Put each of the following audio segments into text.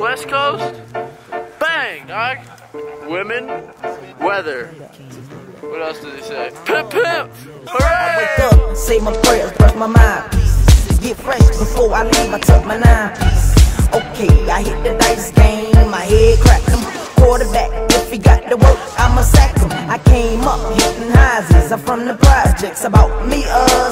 West Coast, bang, dog. Women, weather. What else did he say? Pimp, pimp. Hooray! I wake up, say my prayers, brush my mind. Get fresh before I leave. I took my 9 piece. Okay, I hit the dice game. My head cracked him. Quarterback, if he got the work, I'ma sack him. I came up hitting highs. I'm from the projects. About me,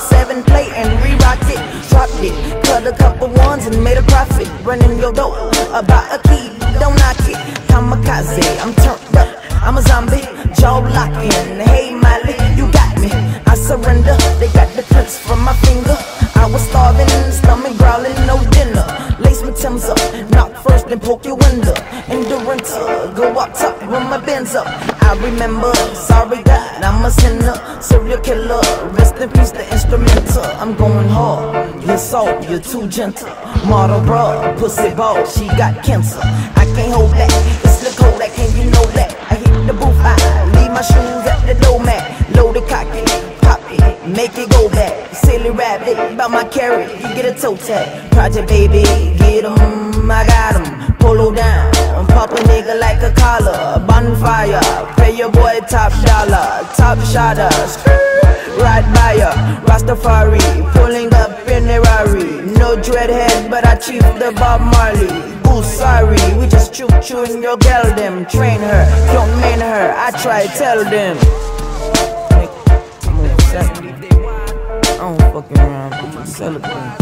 7 play and re-rocked it, dropped it, cut a couple ones and made a profit. Running your dope, about a key, don't knock it. Kamikaze, I'm turned up, I'm a zombie, jaw locking. Hey Miley, you got me. I surrender. They got the clips from my finger. I was starving, stomach growling, no dinner. Lace my Timbs up, knock first and poke your window. In the renter, go up top, run my Benz up. I remember, sorry God, I'm a sinner. Serial killer, rest in peace the instrumental. I'm going hard, you're soft, you're too gentle. Model bra, pussy ball, she got cancer. I can't hold that, it's the cold that, can you know that? I hit the booth, I leave my shoes at the doormat. Loaded cocky, pop it, make it go back. Silly rabbit, about my carrot, you get a toe tag. Project baby, get him, I got him. Polo down, pop a nigga like a collar. Bonfire, pay your boy top dollar. Top shotter, right by ya. Rastafari, pulling up in a Rari. No dreadhead, but I chief the Bob Marley. Ooh, sorry, we just choo-choo in your gal them. Train her, don't main her, I try tell them. I'm over 70, I don't fucking around, I'm celebrating.